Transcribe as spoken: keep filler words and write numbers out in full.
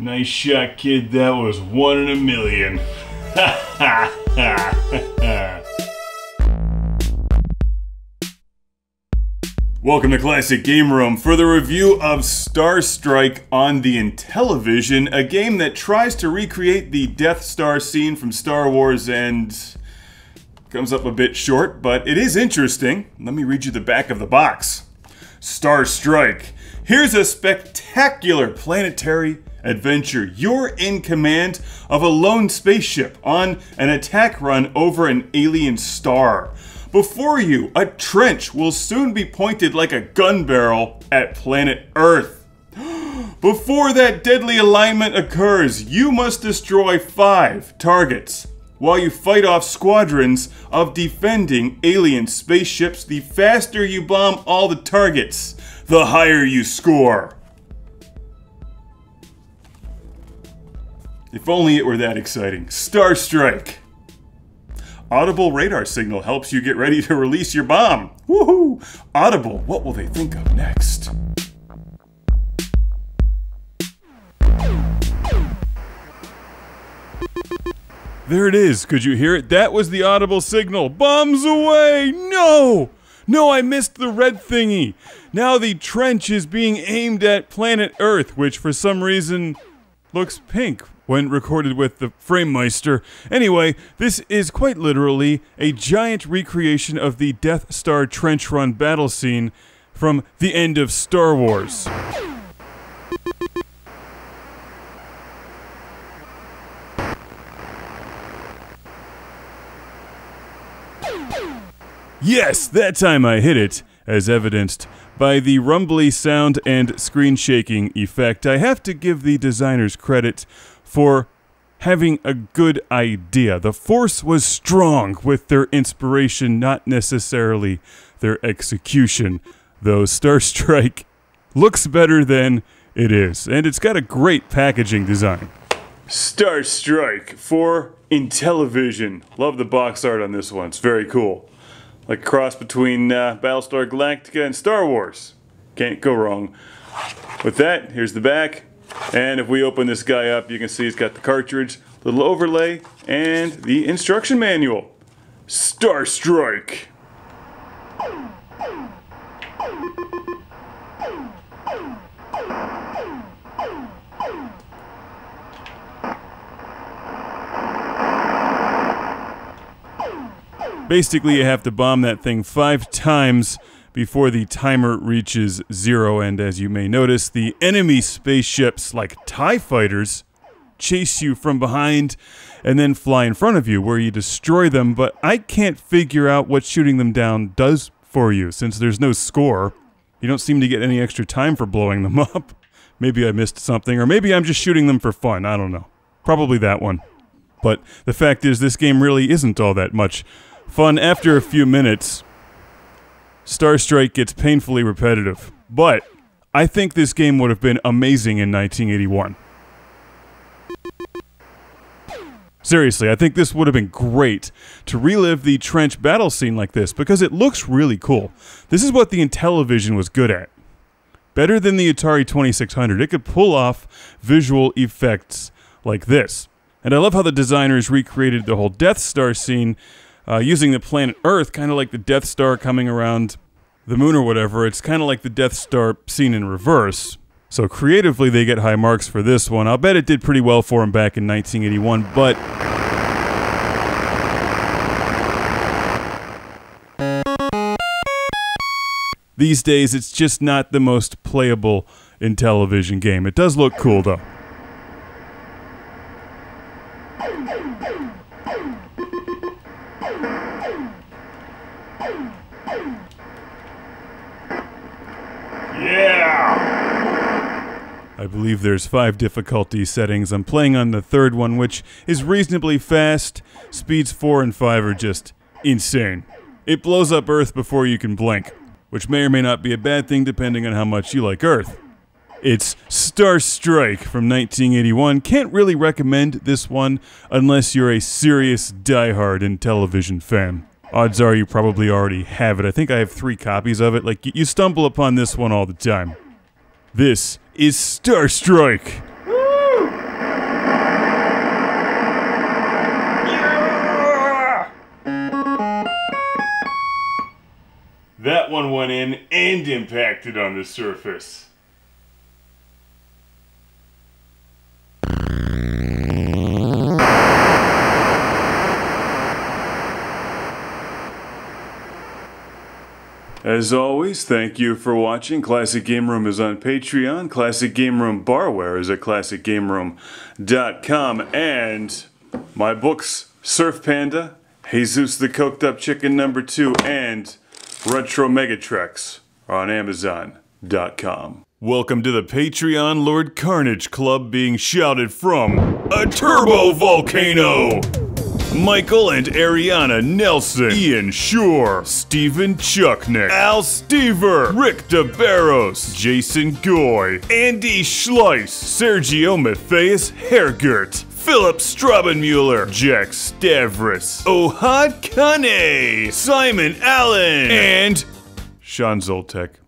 Nice shot, kid. That was one in a million. Ha ha ha. Welcome to Classic Game Room for the review of Star Strike on the Intellivision, a game that tries to recreate the Death Star scene from Star Wars and comes up a bit short, but it is interesting. Let me read you the back of the box. Star Strike. Here's a spectacular planetary adventure. You're in command of a lone spaceship on an attack run over an alien star. Before you, a trench will soon be pointed like a gun barrel at planet Earth. Before that deadly alignment occurs, you must destroy five targets. While you fight off squadrons of defending alien spaceships, the faster you bomb all the targets, the higher you score. If only it were that exciting. Star Strike. Audible radar signal helps you get ready to release your bomb. Woohoo! Audible, what will they think of next? There it is. Could you hear it? That was the audible signal. Bombs away! No! No, I missed the red thingy. Now the trench is being aimed at planet Earth, which for some reason looks pink when recorded with the Framemeister. Anyway, this is quite literally a giant recreation of the Death Star trench run battle scene from the end of Star Wars. Yes, that time I hit it, as evidenced by the rumbly sound and screen shaking effect. I have to give the designers credit for having a good idea. The force was strong with their inspiration, not necessarily their execution, though Star Strike looks better than it is, and it's got a great packaging design. Star Strike for Intellivision. Love the box art on this one, it's very cool. Like a cross between uh, Battlestar Galactica and Star Wars. Can't go wrong. With that, here's the back. And if we open this guy up, you can see it's got the cartridge, little overlay, and the instruction manual. Star Strike! Basically, you have to bomb that thing five times before the timer reaches zero, and as you may notice, the enemy spaceships, like TIE Fighters, chase you from behind and then fly in front of you, where you destroy them, but I can't figure out what shooting them down does for you, since there's no score. You don't seem to get any extra time for blowing them up. Maybe I missed something, or maybe I'm just shooting them for fun, I don't know. Probably that one. But the fact is, this game really isn't all that much fun. After a few minutes, Star Strike gets painfully repetitive, but I think this game would have been amazing in nineteen eighty-one. Seriously, I think this would have been great to relive the trench battle scene like this, because it looks really cool. This is what the Intellivision was good at. Better than the Atari twenty-six hundred, it could pull off visual effects like this. And I love how the designers recreated the whole Death Star scene Uh, using the planet Earth, kind of like the Death Star coming around the moon or whatever. It's kind of like the Death Star seen in reverse. So creatively, they get high marks for this one. I'll bet it did pretty well for them back in nineteen eighty-one, but these days, it's just not the most playable Intellivision game. It does look cool, though. I believe there's five difficulty settings. I'm playing on the third one, which is reasonably fast. Speeds four and five are just insane. It blows up Earth before you can blink, which may or may not be a bad thing depending on how much you like Earth. It's Star Strike from nineteen eighty-one. Can't really recommend this one unless you're a serious diehard Intellivision fan. Odds are you probably already have it. I think I have three copies of it. Like, you stumble upon this one all the time. This is Star Strike! Woo! That one went in and impacted on the surface. As always, thank you for watching. Classic Game Room is on Patreon. Classic Game Room barware is at Classic Game Room dot com. And my books, Surf Panda, Jesus the Coked-Up Chicken Number two, and Retro Megatrex are on Amazon dot com. Welcome to the Patreon Lord Carnage Club being shouted from a turbo volcano! Michael and Ariana Nelson, Ian Shore, Steven Chucknick, Al Stever, Rick DeBarros, Jason Goy, Andy Schleiss, Sergio Matthias Hergert, Philip Straubenmuller, Jack Stavris, Ohad Kane, Simon Allen, and Sean Zoltek.